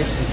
place